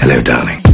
Hello, darling.